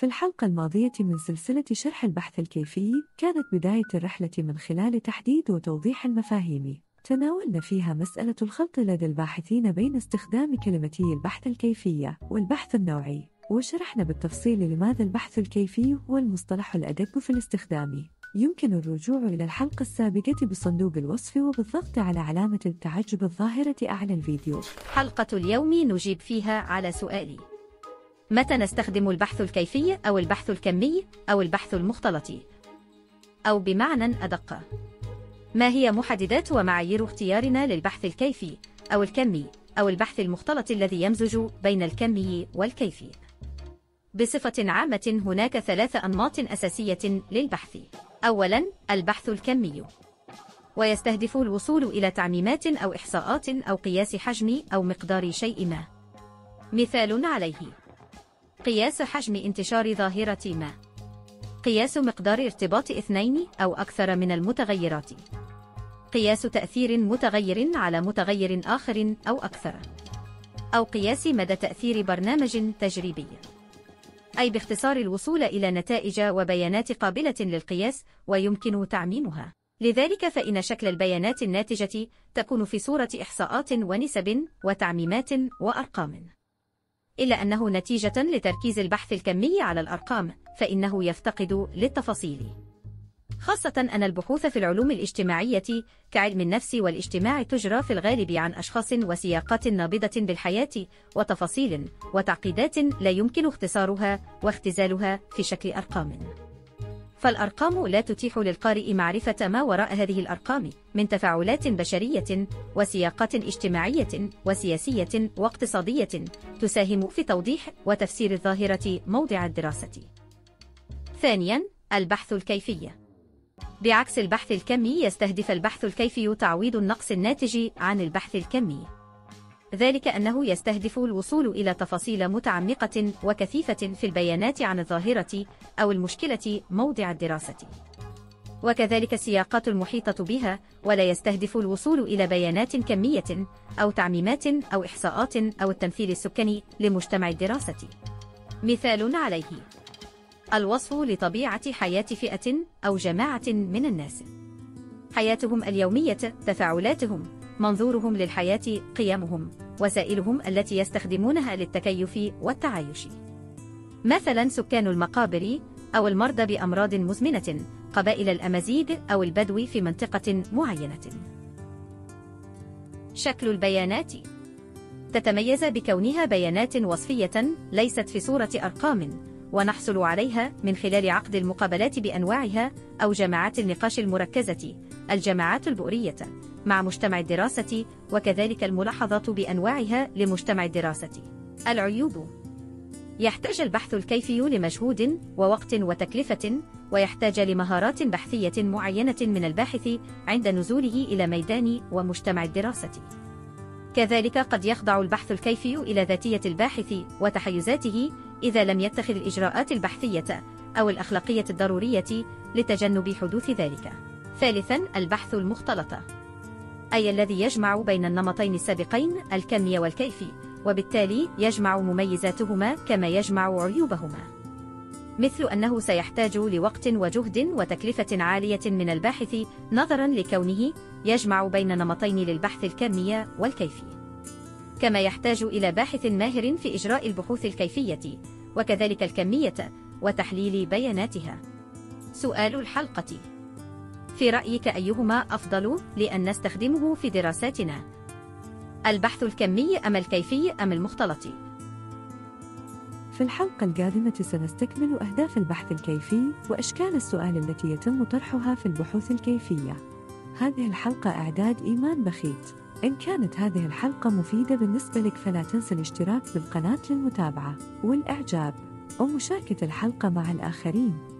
في الحلقة الماضية من سلسلة شرح البحث الكيفي، كانت بداية الرحلة من خلال تحديد وتوضيح المفاهيم. تناولنا فيها مسألة الخلط لدى الباحثين بين استخدام كلمتي البحث الكيفية والبحث النوعي، وشرحنا بالتفصيل لماذا البحث الكيفي هو المصطلح الأدق في الاستخدام. يمكن الرجوع إلى الحلقة السابقة بصندوق الوصف وبالضغط على علامة التعجب الظاهرة أعلى الفيديو. حلقة اليوم نجيب فيها على سؤالي: متى نستخدم البحث الكيفي أو البحث الكمي أو البحث المختلطي؟ أو بمعنى أدق، ما هي محددات ومعايير اختيارنا للبحث الكيفي أو الكمي أو البحث المختلط الذي يمزج بين الكمي والكيفي؟ بصفة عامة هناك 3 أنماط أساسية للبحث. أولاً، البحث الكمي، ويستهدف الوصول إلى تعميمات أو إحصاءات أو قياس حجم أو مقدار شيء ما. مثال عليه: قياس حجم انتشار ظاهرة ما، قياس مقدار ارتباط 2 أو أكثر من المتغيرات، قياس تأثير متغير على متغير آخر أو أكثر، أو قياس مدى تأثير برنامج تجريبي. أي باختصار الوصول إلى نتائج وبيانات قابلة للقياس ويمكن تعميمها. لذلك فإن شكل البيانات الناتجة تكون في صورة إحصاءات ونسب وتعميمات وأرقام. إلا أنه نتيجة لتركيز البحث الكمي على الأرقام فإنه يفتقد للتفاصيل، خاصة أن البحوث في العلوم الاجتماعية كعلم النفس والاجتماع تجرى في الغالب عن أشخاص وسياقات نابضة بالحياة وتفاصيل وتعقيدات لا يمكن اختصارها واختزالها في شكل أرقام. فالأرقام لا تتيح للقارئ معرفة ما وراء هذه الأرقام من تفاعلات بشرية وسياقات اجتماعية وسياسية واقتصادية تساهم في توضيح وتفسير الظاهرة موضع الدراسة. ثانياً، البحث الكيفي. بعكس البحث الكمي، يستهدف البحث الكيفي تعويض النقص الناتج عن البحث الكمي، ذلك أنه يستهدف الوصول إلى تفاصيل متعمقة وكثيفة في البيانات عن الظاهرة أو المشكلة موضع الدراسة وكذلك السياقات المحيطة بها، ولا يستهدف الوصول إلى بيانات كمية أو تعميمات أو إحصاءات أو التمثيل السكني لمجتمع الدراسة. مثال عليه: الوصف لطبيعة حياة فئة أو جماعة من الناس، حياتهم اليومية، تفاعلاتهم، منظورهم للحياة، قيمهم، وسائلهم التي يستخدمونها للتكيف والتعايش، مثلا سكان المقابر أو المرضى بأمراض مزمنة، قبائل الأمازيغ أو البدو في منطقة معينة. شكل البيانات تتميز بكونها بيانات وصفية ليست في صورة أرقام، ونحصل عليها من خلال عقد المقابلات بأنواعها أو جماعات النقاش المركزة، الجماعات البؤرية مع مجتمع الدراسة، وكذلك الملاحظات بأنواعها لمجتمع الدراسة. العيوب: يحتاج البحث الكيفي لمجهود ووقت وتكلفة، ويحتاج لمهارات بحثية معينة من الباحث عند نزوله إلى ميدان ومجتمع الدراسة. كذلك قد يخضع البحث الكيفي إلى ذاتية الباحث وتحيزاته إذا لم يتخذ الإجراءات البحثية أو الأخلاقية الضرورية لتجنب حدوث ذلك. ثالثاً، البحث المختلط، أي الذي يجمع بين النمطين السابقين الكمي والكيفي، وبالتالي يجمع مميزاتهما كما يجمع عيوبهما، مثل أنه سيحتاج لوقت وجهد وتكلفة عالية من الباحث نظراً لكونه يجمع بين نمطين للبحث الكمي والكيفي، كما يحتاج إلى باحث ماهر في إجراء البحوث الكيفية وكذلك الكمية وتحليل بياناتها. سؤال الحلقة: في رأيك أيهما أفضل لأن نستخدمه في دراساتنا؟ البحث الكمي أم الكيفي أم المختلط؟ في الحلقة القادمة سنستكمل أهداف البحث الكيفي وأشكال السؤال التي يتم طرحها في البحوث الكيفية. هذه الحلقة إعداد إيمان بخيت. إن كانت هذه الحلقة مفيدة بالنسبة لك فلا تنسى الاشتراك بالقناة للمتابعة والإعجاب ومشاركة الحلقة مع الآخرين.